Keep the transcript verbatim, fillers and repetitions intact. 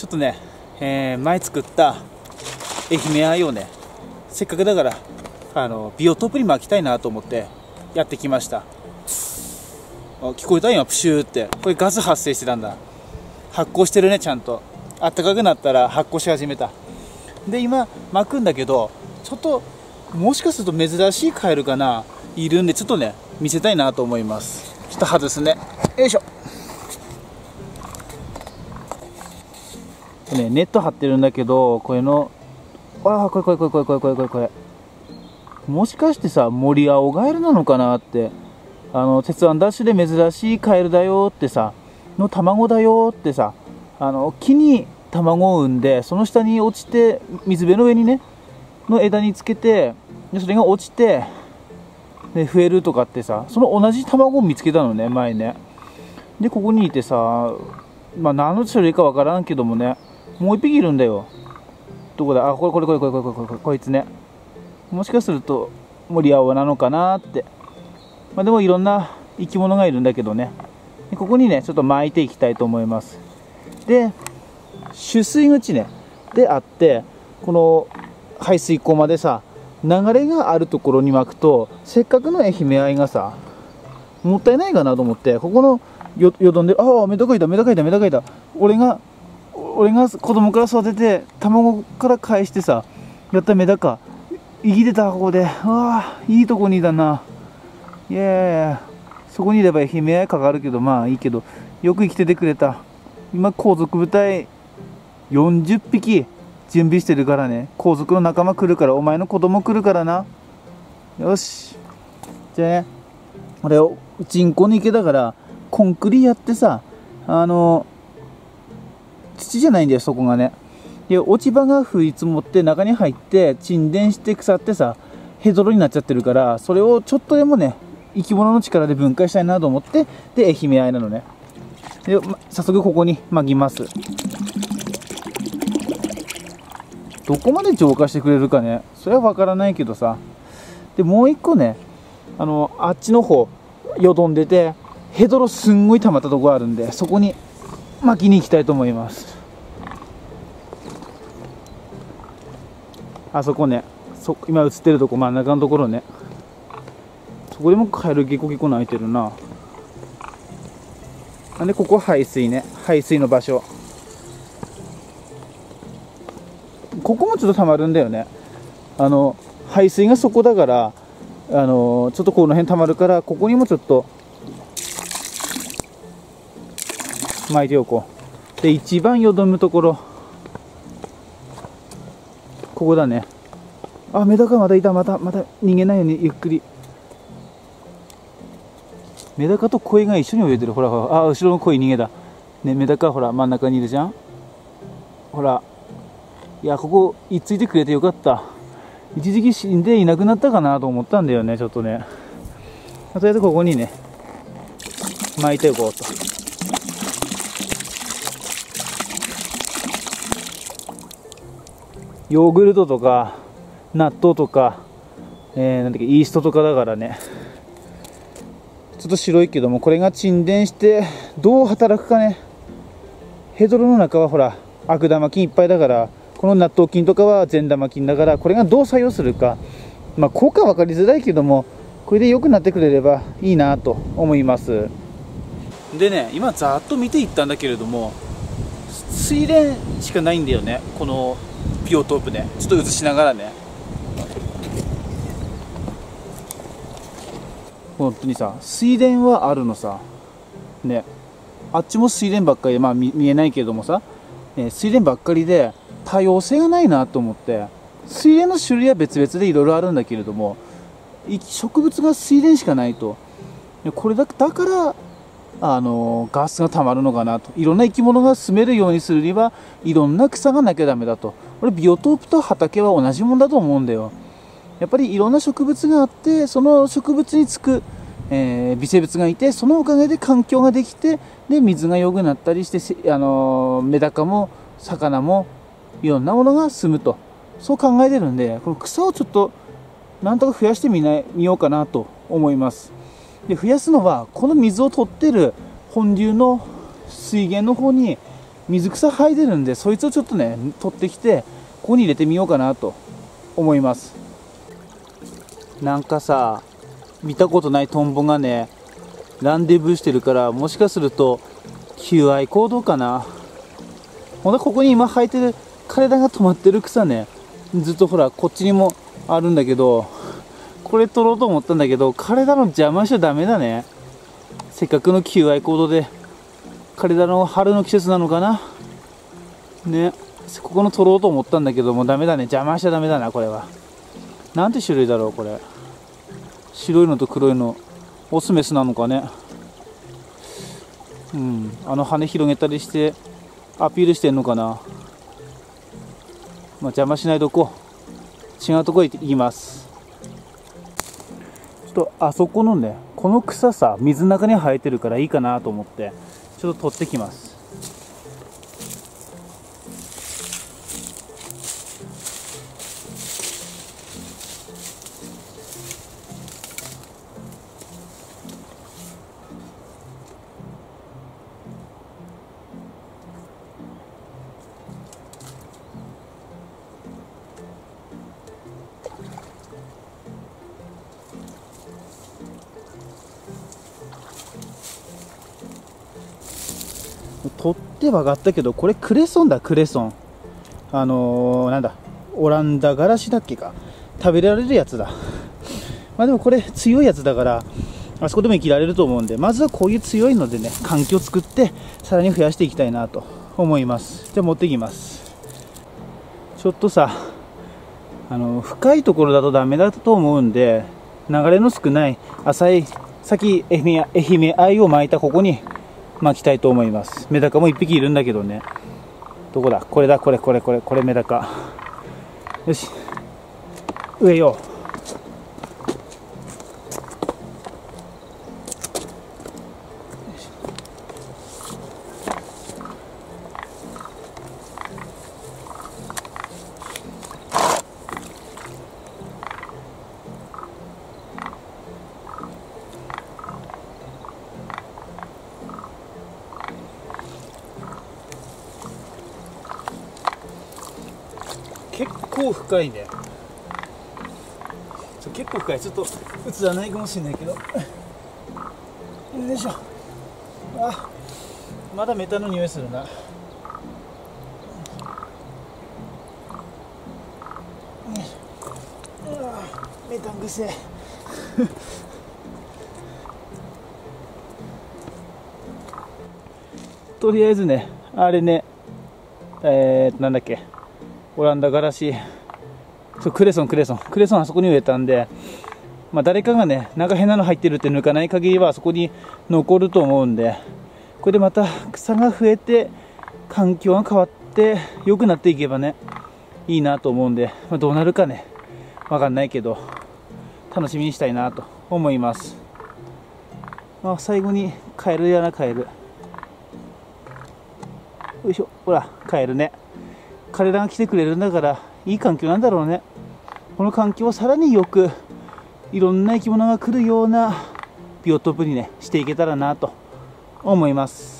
ちょっとね、えー、前作った愛媛愛をね、せっかくだからあのビオトープに巻きたいなと思ってやってきました。あ、聞こえた今プシューって。これガス発生してたんだ。発酵してるね。ちゃんとあったかくなったら発酵し始めた。で今巻くんだけど、ちょっともしかすると珍しいカエルかないるんで、ちょっとね見せたいなと思います。ちょっと外すね。よいしょ。ね、ネット張ってるんだけど、これのああこれこれこれこれこれこれこれこれもしかしてさ、森青ガエルなのかなって、あの鉄腕ダッシュで珍しいカエルだよってさ、の卵だよってさ、あの木に卵を産んで、その下に落ちて、水辺の上にねの枝につけて、でそれが落ちてで増えるとかってさ、その同じ卵を見つけたのね前ね。でここにいてさ、まあ何の種類かわからんけどもね、もう一匹いるんだよ。どこだ。あ、これこれこれこれこれこれこれこいつね。もしかすると森青なのかなって。まあ、でもいろんな生き物がいるんだけどね。でここにねちょっと巻いていきたいと思います。で取水口ねであって、この排水溝までさ流れがあるところに巻くと、せっかくの愛媛愛がさもったいないかなと思って、ここのよどんで、ああメダカいたメダカいたメダカいた、俺が俺が子供から育てて卵から返してさやったメダカ生きてた。ここで、ああいいとこにいたな。いやそこにいれば愛媛愛かかるけど、まあいいけど、よく生きててくれた。今後続部隊よんじゅっぴき準備してるからね。皇族の仲間来るから、お前の子供来るからな。よし。じゃあね、俺を人工の池だから、コンクリやってさ、あの、土じゃないんだよ、そこがね。で、落ち葉が降り積もって、中に入って、沈殿して腐ってさ、ヘドロになっちゃってるから、それをちょっとでもね、生き物の力で分解したいなと思って、で、愛媛愛なのね。で、ま、早速ここに巻きます。どこまで浄化してくれるかね、それは分からないけどさ。でもう一個ね、あのあっちの方よどんでてヘドロすんごい溜まったとこあるんで、そこに巻きに行きたいと思います。あそこね、そ今映ってるとこ真ん中のところね。そこでもカエルゲコゲコ鳴いてるな。なんでここ排水ね、排水の場所。ここもちょっとたまるんだよね。あの排水がそこだから、あのちょっとこの辺たまるから、ここにもちょっと巻いておこう。で一番よどむところここだね。あ、メダカまたいた。またまた逃げないようにゆっくり。メダカとコイが一緒に泳いでる。ほらほら、あ後ろのコイ逃げたね。メダカほら真ん中にいるじゃん。ほら、いやここいっついてくれてよかった。一時期死んでいなくなったかなと思ったんだよね、ちょっとね。とりあえずここにね巻いておこうと。ヨーグルトとか納豆とか、えー、なんだっけイーストとかだからね、ちょっと白いけども、これが沈殿してどう働くかね。ヘドロの中はほら悪玉菌いっぱいだから、この納豆菌とかは善玉菌だから、これがどう作用するか、まあ、効果は分かりづらいけども、これで良くなってくれればいいなと思います。でね、今ざっと見ていったんだけれども、水田しかないんだよね、このビオトープね。ちょっと映しながらね、本当にさ水田はあるのさね。あっちも水田ばっかりで、まあ 見, 見えないけれどもさ、え水田ばっかりで多様性がないなと思って、水田の種類は別々でいろいろあるんだけれども、植物が水田しかないと。これだだからあのガスがたまるのかなと。いろんな生き物が住めるようにするにはいろんな草がなきゃダメだと。俺ビオトープと畑は同じもんだと思うんだよ。やっぱりいろんな植物があって、その植物につく、えー、微生物がいて、そのおかげで環境ができて、で水が良くなったりして、あのメダカも魚もいろんなものが住むと、そう考えてるんで、この草をちょっとなんとか増やしてみない見ようかなと思います。で増やすのはこの水を取ってる本流の水源の方に水草生えてるんで、そいつをちょっとね取ってきてここに入れてみようかなと思います。なんかさ、見たことないトンボがねランデブーしてるから、もしかすると求愛行動かな。ほんとここに今生えてる体が止まってる草ね、ずっとほらこっちにもあるんだけど、これ取ろうと思ったんだけど体の邪魔しちゃダメだね。せっかくの求愛行動で体の春の季節なのかなね、ここの取ろうと思ったんだけどもダメだね、邪魔しちゃダメだな。これはなんて種類だろう。これ白いのと黒いのオスメスなのかね。うん、あの羽広げたりしてアピールしてんのかな。まあ、邪魔しないとこ違うとこへ行きます。ちょっとあそこのね、この草さ水の中に生えてるからいいかなと思ってちょっと取ってきます。取っては上がったけど、これクレソンだ、クレソン。あのー、なんだ、オランダガラシだっけか。食べられるやつだ。まあでもこれ強いやつだから、あそこでも生きられると思うんで、まずはこういう強いのでね、環境を作って、さらに増やしていきたいなと思います。じゃあ持ってきます。ちょっとさ、あのー、深いところだとダメだと思うんで、流れの少ない浅い、さっき愛媛、愛媛愛を巻いたここに、巻きたいと思います。メダカもいっぴきいるんだけどね、どこだ、これだ、これこれこれこれ、メダカ、よし植えよう。結構深いね。結構深い。ちょっと映らないかもしれないけど。よいしょ。あ、まだメタの匂いするな。メタン癖。とりあえずね、あれね、えー、なんだっけ。オランダガラシ、クレソン、クレソン、クレソンあそこに植えたんで、まあ、誰かがね、なんか変なの入ってるって抜かない限りはあそこに残ると思うんで、これでまた草が増えて、環境が変わって、良くなっていけばね、いいなと思うんで、まあ、どうなるかね、わかんないけど、楽しみにしたいなと思います。まあ、最後にカエルやな、カエル。よいしょ、ほら、カエルね。彼らが来てくれるんだからいい環境なんだろうね。この環境をさらによくいろんな生き物が来るようなビオトープにねしていけたらなと思います。